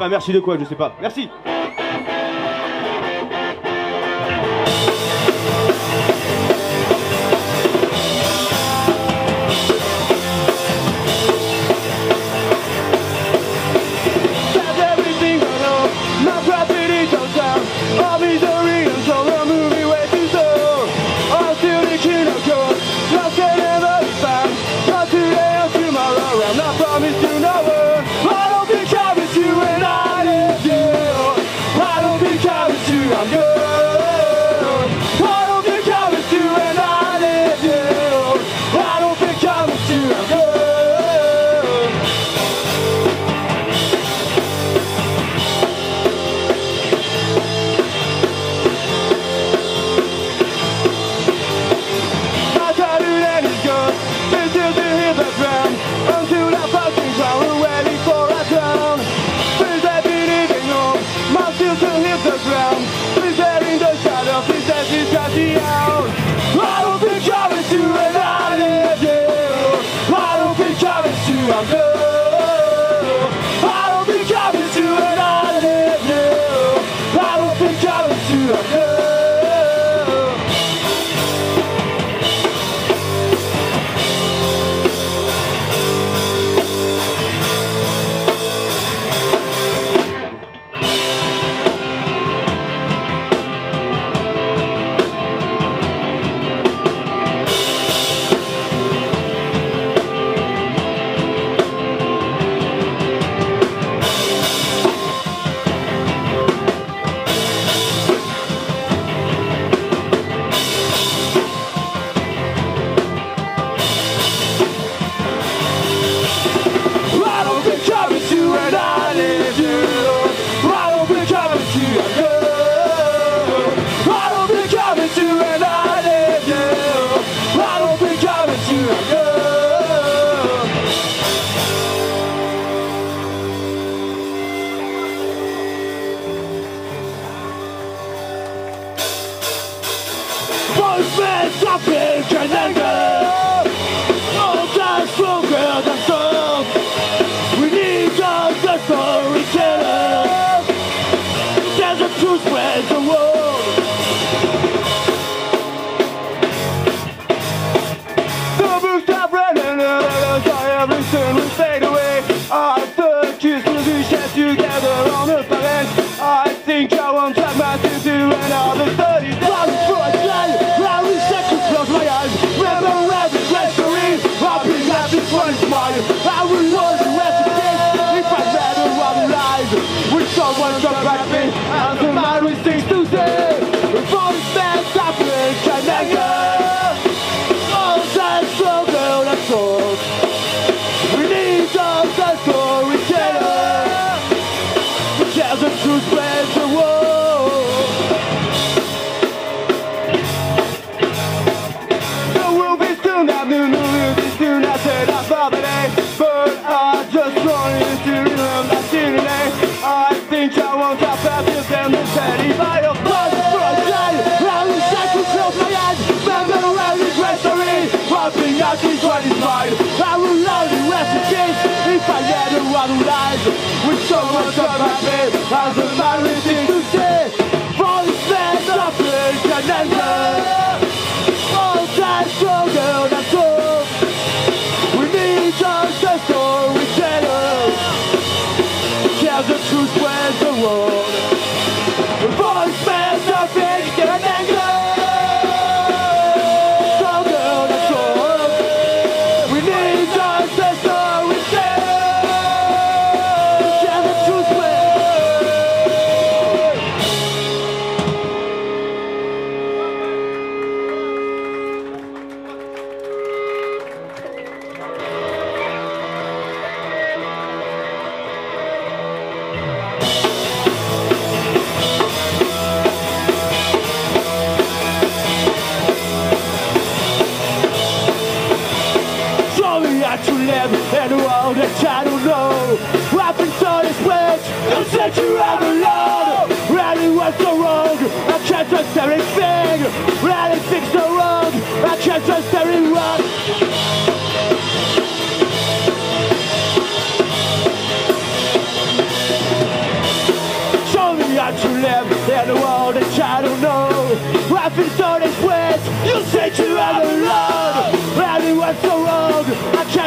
Enfin, merci de quoi, je sais pas. Merci.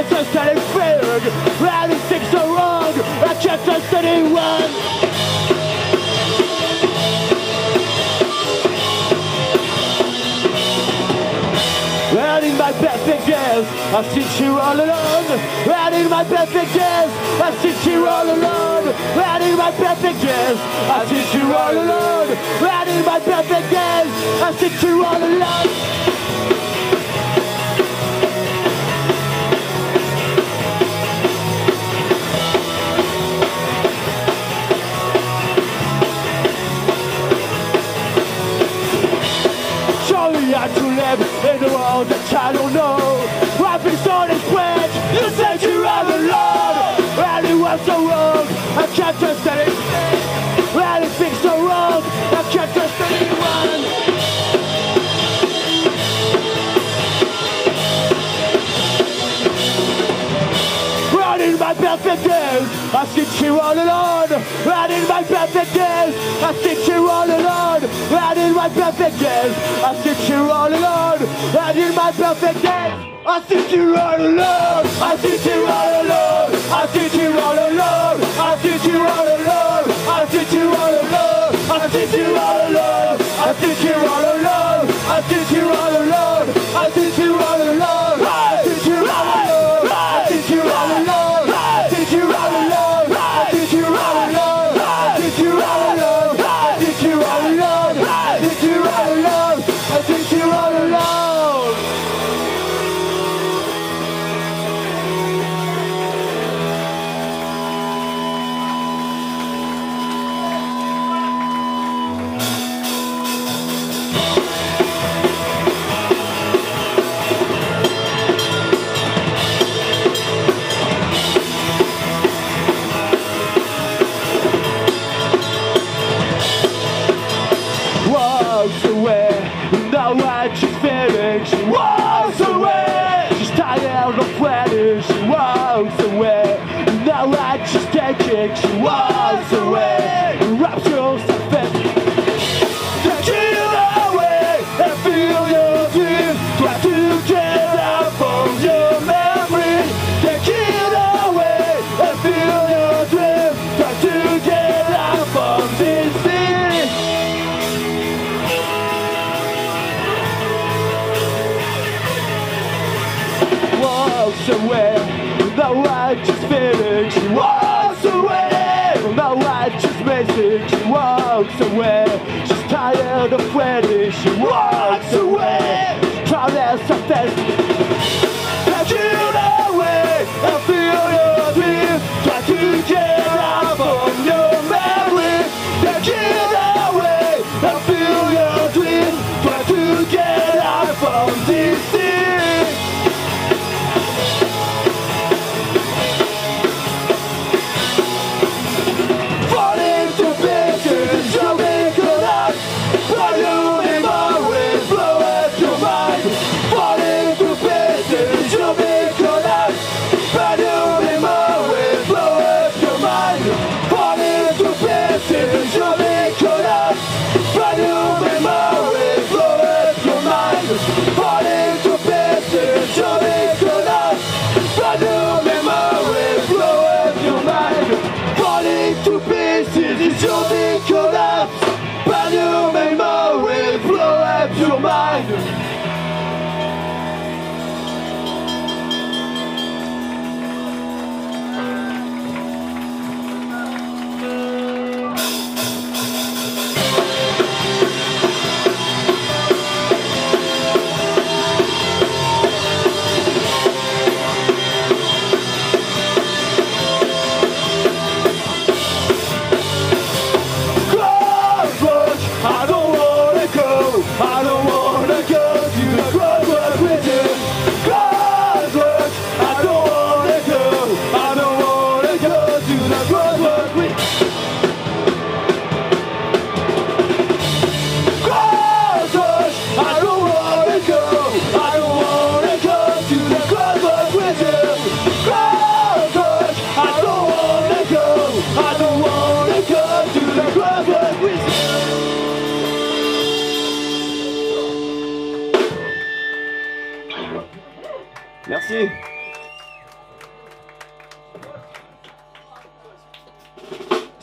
I just had it failed. How did things so wrong? I can't trust anyone. In my perfect days, I sit here all alone. And in my perfect days, I sit here all alone. And in my perfect days, I sit here all alone. And in my perfect days, I sit here all alone. In the world that I don't know, I've been so desperate. You said you're all alone. And it was so wrong, I can't trust anyone. And it seems so wrong, I can't trust anyone. And in my perfect days, I sit here all alone. And in my perfect days, I sit here all alone. And in my perfect days, I sit here all alone. And in my perfect days, I sit here all alone. I sit here all alone. I sit here all alone. I sit here all alone. I sit here all alone. I sit here all alone. I sit here all alone. I sit here all alone. I sit here all alone. I sit here all alone. I sit here all alone. I sit here all alone. I sit here all alone. I sit here all alone. I sit here all alone. I sit here all alone. I sit here all alone.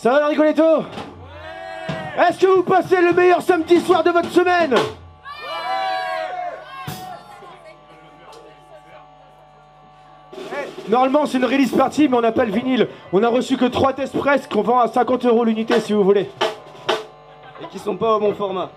Ça va, Ricoletto? Ouais. Est-ce que vous passez le meilleur samedi soir de votre semaine? Ouais. Normalement, c'est une release party, mais on n'a pas le vinyle. On a reçu que 3 tests press qu'on vend à 50 € l'unité, si vous voulez. Et qui sont pas au bon format.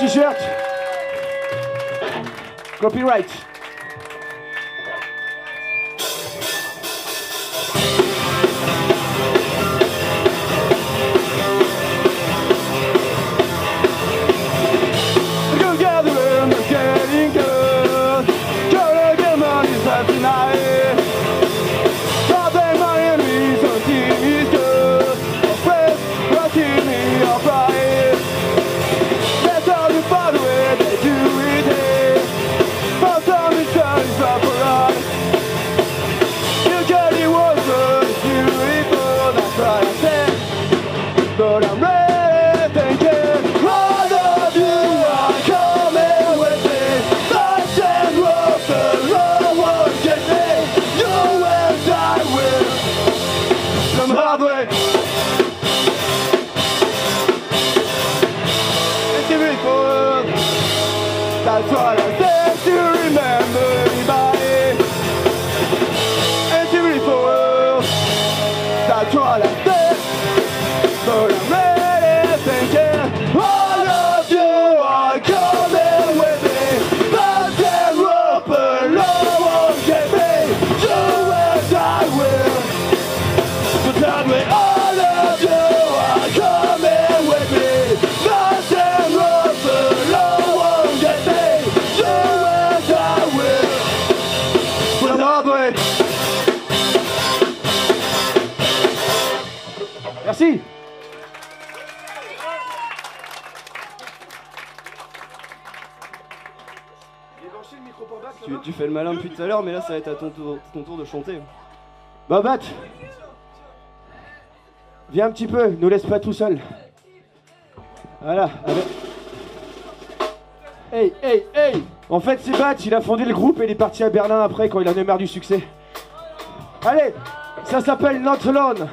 t-shirt. Copyright. Merci. Tu fais le malin depuis tout à l'heure, mais là ça va être à ton tour de chanter. Bah Bat, viens un petit peu, nous laisse pas tout seul. Voilà. Hey, hey, hey. En fait c'est Bat, il a fondé le groupe et il est parti à Berlin après quand il en a marre du succès. Allez, ça s'appelle Not Alone.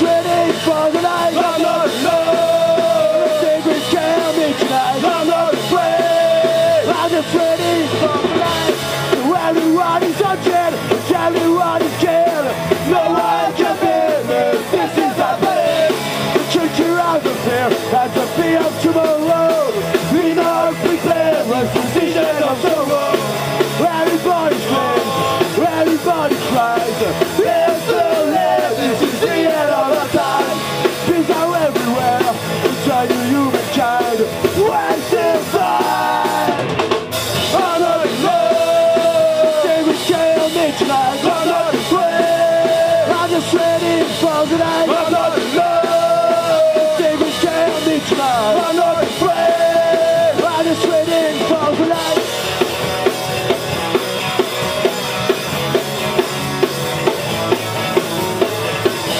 Waiting for the light. I'm not alone. Your fingers scare me tonight. I'm not afraid. I'm just waiting. I'm not alone. Your fingers scare me tonight. I'm not afraid. I'm just waiting for the light. I'm not alone. Your fingers scare me tonight. I'm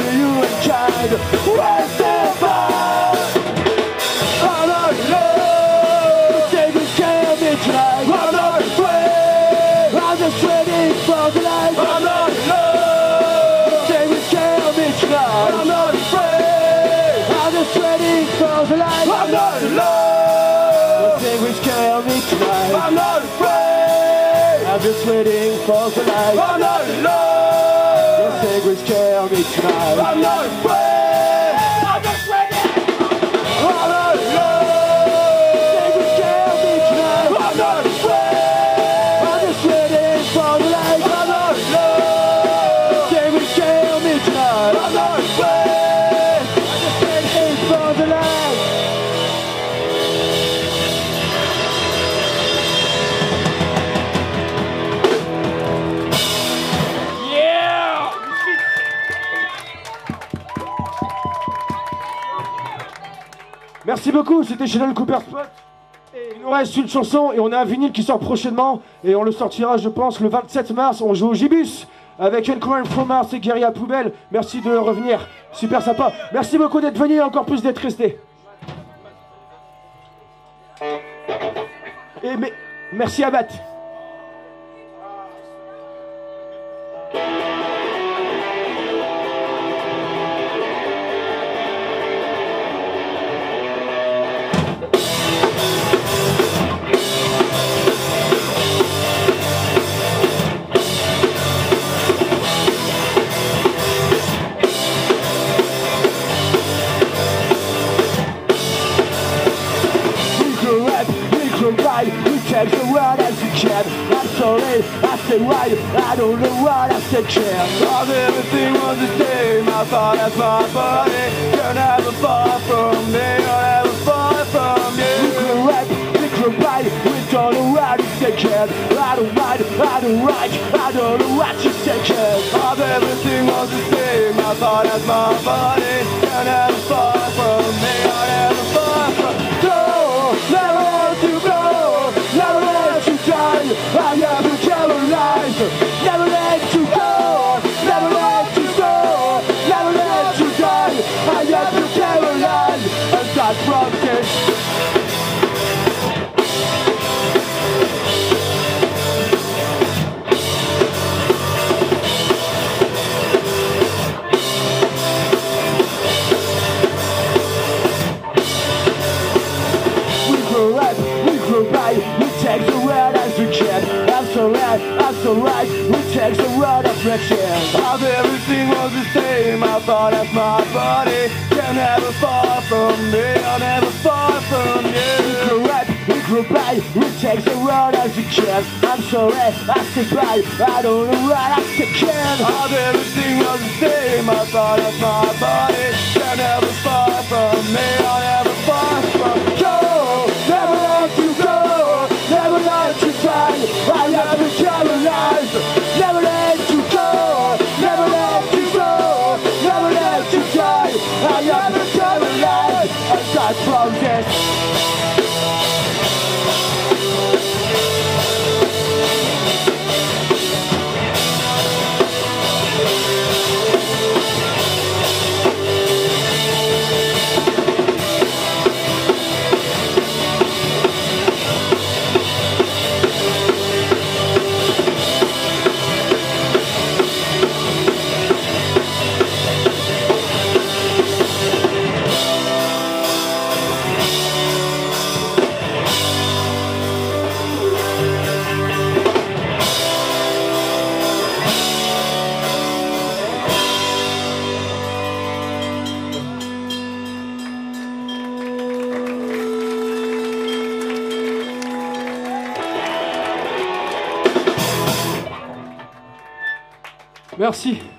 not afraid. I'm just waiting for the light. Merci beaucoup, c'était Sheldon Cooper's Spot. Et il nous reste une chanson et on a un vinyle qui sort prochainement et on le sortira, je pense, le 27 mars. On joue au Gibus avec Elkhorn, Froh Mars et Guéri à Poubelle. Merci de revenir, super sympa. Merci beaucoup d'être venu et encore plus d'être resté. Et merci à Bat. I don't know what I said, champ. Thought everything was the same. I thought I thought, but it don't ever far from me. Don't ever far from you. We could wreck, we could ride, we don't know what I said, champ. I don't mind, I don't write, I don't know what you said, champ. Thought everything was the same. I thought I thought, but it don't ever far from me. Don't ever far from me. Don't never let you go, never let you die. I never terrorized. Right, we take the road of friction. How everything was the same. I thought that my body can never fall from me. I'll never fall from you. We grew up, we grew by, we take the road as we can. I'm sorry, I said bye, I don't know what I said can. How everything was the same. I thought that my body can never fall from me. I'll never fall from you. Never let you go, never let you die. I love you. Never let you go, never let you go, never let you die. I am the terrorized, I got from death. Merci.